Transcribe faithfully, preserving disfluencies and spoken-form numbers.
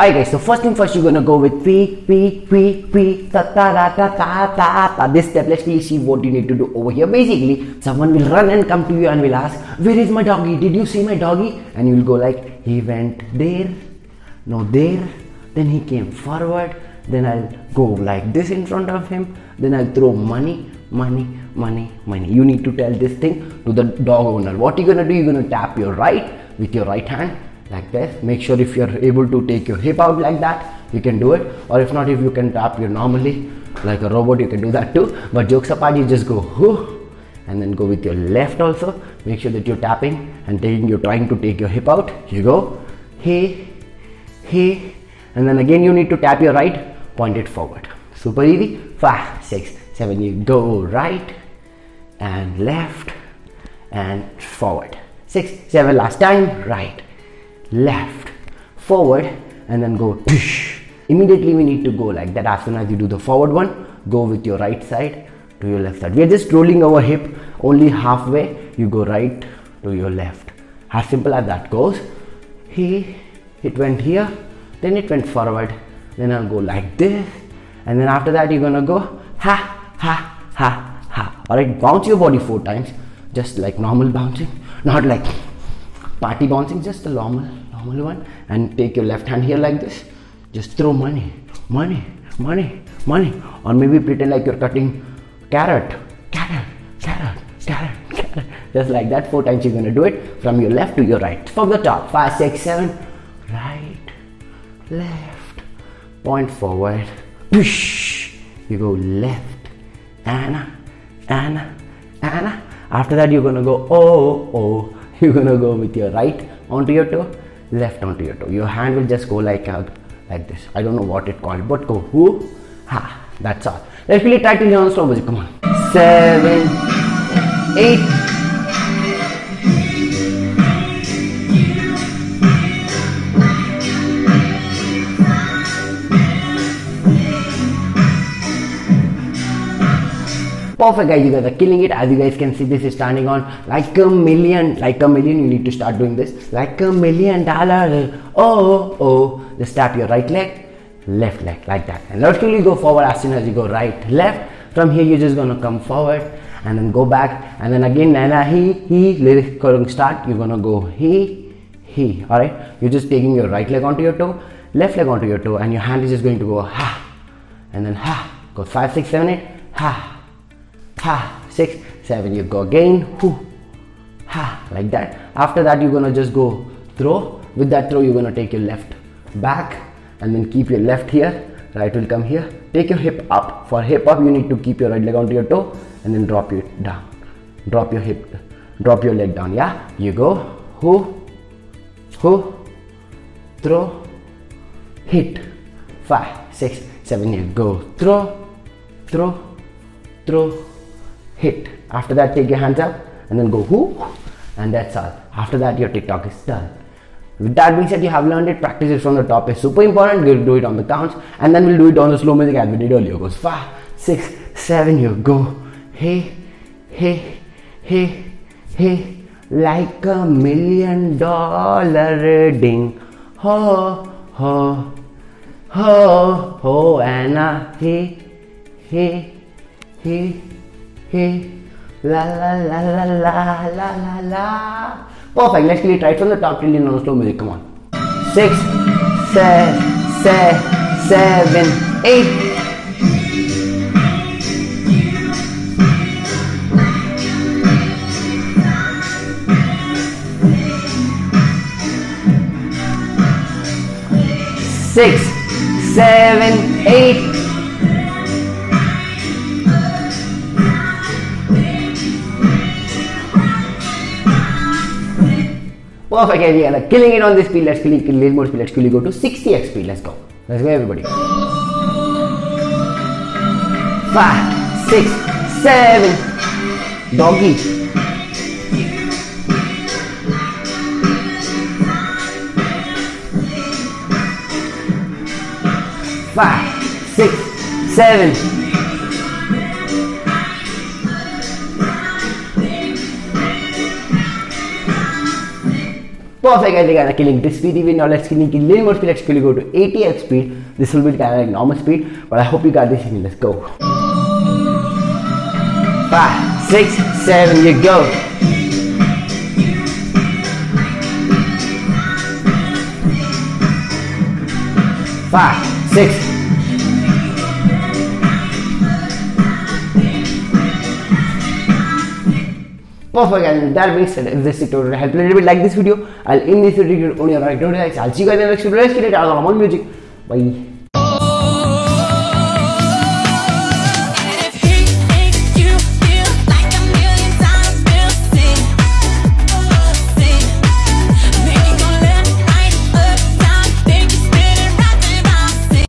Alright guys, so first thing first, you're gonna go with P, P, P, P, ta ta ta ta ta ta ta. This step, let's see what you need to do over here. Basically, someone will run and come to you and will ask, where is my doggy? Did you see my doggy? And you'll go like, he went there, no there, then he came forward, then I'll go like this in front of him, then I'll throw money, money, money, money. You need to tell this thing to the dog owner. What you're gonna do, you're gonna tap your right with your right hand. Like this, make sure if you're able to take your hip out like that, you can do it, or if not, if you can tap your normally like a robot, you can do that too. But jokes apart, you just go whoo, and then go with your left also. Make sure that you're tapping and taking, you're trying to take your hip out. You go hey, hey, and then again you need to tap your right, point it forward. Super easy. Five, six, seven. You go right and left and forward. Six, seven. Last time, right, left, forward, and then go push. Immediately we need to go like that. As soon as you do the forward one, go with your right side to your left side. We are just rolling our hip only halfway. You go right to your left, as simple as that goes. He, it went here, then it went forward, then I'll go like this, and then after that you're gonna go ha ha ha ha. Alright, bounce your body four times, just like normal bouncing, not like party bouncing, just the normal normal one, and take your left hand here like this, just throw money, money, money, money, or maybe pretend like you're cutting carrot, carrot, carrot, carrot, carrot, just like that. Four times you're gonna do it, from your left to your right, from the top. Five, six, seven, right, left, point forward, push, you go left, Anna, Anna, Anna. After that you're gonna go oh, oh. You're gonna go with your right onto your toe, left onto your toe. Your hand will just go like a, like this. I don't know what it called, but go whoo, ha. That's all. Let's really try to learn slow music. Come on. Seven, eight. Perfect guys, you guys are killing it. As you guys can see, this is standing on like a million, like a million. You need to start doing this like a million dollar. Oh, oh, just tap your right leg, left leg like that, and let's really go forward. As soon as you go right, left, from here you're just gonna come forward and then go back, and then again nana he he lyric start. You're gonna go he he. All right, you're just taking your right leg onto your toe, left leg onto your toe, and your hand is just going to go ha, and then ha. Go five, six, seven, eight, ha. Ha, six, seven, you go again, whoo, ha, like that. After that, you're gonna just go throw. With that throw, you're gonna take your left back and then keep your left here. Right will come here. Take your hip up. For hip up, you need to keep your right leg onto your toe and then drop it down. Drop your hip, drop your leg down. Yeah, you go, whoo, whoo, throw, hit. Five, six, seven, you go, throw, throw, throw, hit. After that, take your hands up and then go whoo, and that's all. After that, your TikTok is done. With that being said, you have learned it. Practice it from the top is super important. We'll do it on the counts, and then we'll do it on the slow music as we did earlier. Goes five, six, seven. You go hey, hey, hey, hey, like a million dollar ding, ho, ho, ho, ho, Anna, hey, hey, hey. Hey, la la la la la la la la. Perfect. Let's really try it from the top till the non slow music. Come on. Six, se se seven, eight. Six, seven, eight. Perfect, guys, we are killing it on this speed. Let's kill it, kill it more speed. Let's kill it, go to sixty x speed. Let's go. Let's go, everybody. Five, six, seven. Doggy. Five, six, seven. Perfect, guys. Again, I can link this video. Now let's click a little more speed. Let's go to eighty x speed. This will be kind of like normal speed, but I hope you got this. Let's go. Five, six, seven. You go. Five, six. Perfect, and that makes this tutorial help a little bit. Like this video, I'll end this video only on right now. I'll see you guys in the next video. Let's get it out of the music. Bye.